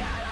Yeah.